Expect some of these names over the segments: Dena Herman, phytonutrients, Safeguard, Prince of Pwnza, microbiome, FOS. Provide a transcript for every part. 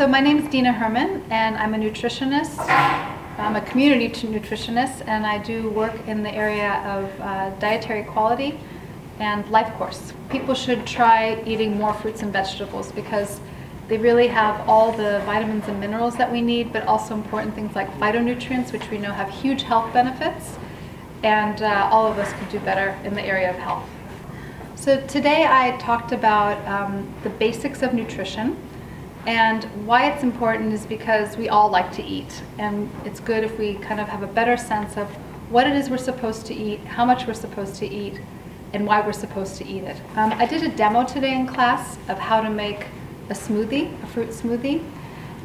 So my name is Dena Herman, and I'm a nutritionist. I'm a community nutritionist, and I do work in the area of dietary quality and life course. People should try eating more fruits and vegetables because they really have all the vitamins and minerals that we need, but also important things like phytonutrients, which we know have huge health benefits, and all of us could do better in the area of health. So today I talked about the basics of nutrition, and why it's important is because we all like to eat, and it's good if we kind of have a better sense of what it is we're supposed to eat, how much we're supposed to eat, and why we're supposed to eat it. I did a demo today in class of how to make a smoothie, a fruit smoothie.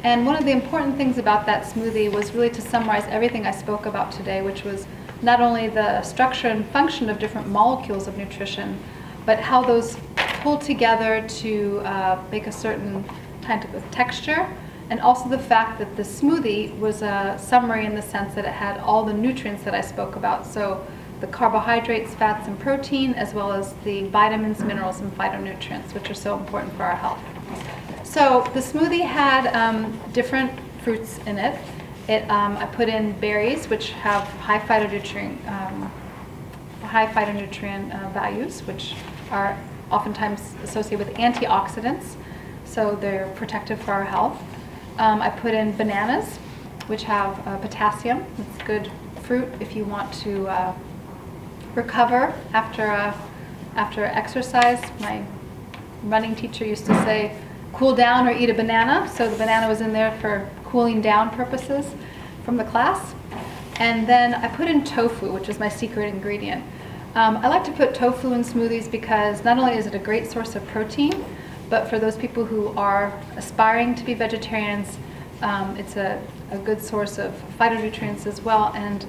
And one of the important things about that smoothie was really to summarize everything I spoke about today, which was not only the structure and function of different molecules of nutrition, but how those pull together to make a certain kind of texture, and also the fact that the smoothie was a summary in the sense that it had all the nutrients that I spoke about. So the carbohydrates, fats, and protein, as well as the vitamins, minerals, and phytonutrients, which are so important for our health. So the smoothie had different fruits in it. I put in berries, which have high phytonutrient values, which are oftentimes associated with antioxidants, so they're protective for our health. I put in bananas, which have potassium. It's good fruit if you want to recover after exercise. My running teacher used to say, cool down or eat a banana. So the banana was in there for cooling down purposes from the class. And then I put in tofu, which is my secret ingredient. I like to put tofu in smoothies because not only is it a great source of protein, but for those people who are aspiring to be vegetarians, it's a good source of phytonutrients as well, and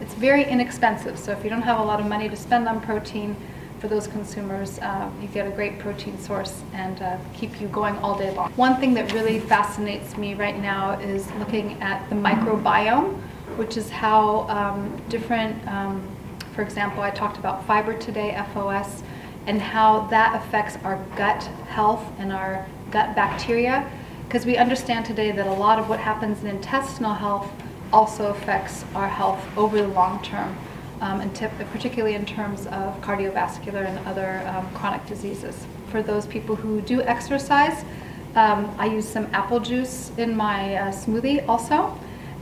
it's very inexpensive. So if you don't have a lot of money to spend on protein, for those consumers, you get a great protein source and keep you going all day long. One thing that really fascinates me right now is looking at the microbiome, which is how different, for example, I talked about fiber today, FOS, and how that affects our gut health and our gut bacteria, because we understand today that a lot of what happens in intestinal health also affects our health over the long term. And particularly in terms of cardiovascular and other chronic diseases. For those people who do exercise, I use some apple juice in my smoothie also,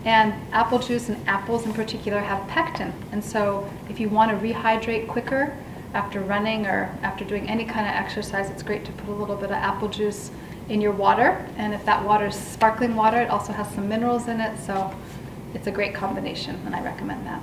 and apple juice and apples in particular have pectin, and so if you want to rehydrate quicker after running or after doing any kind of exercise, it's great to put a little bit of apple juice in your water, and if that water is sparkling water, it also has some minerals in it, so it's a great combination, and I recommend that.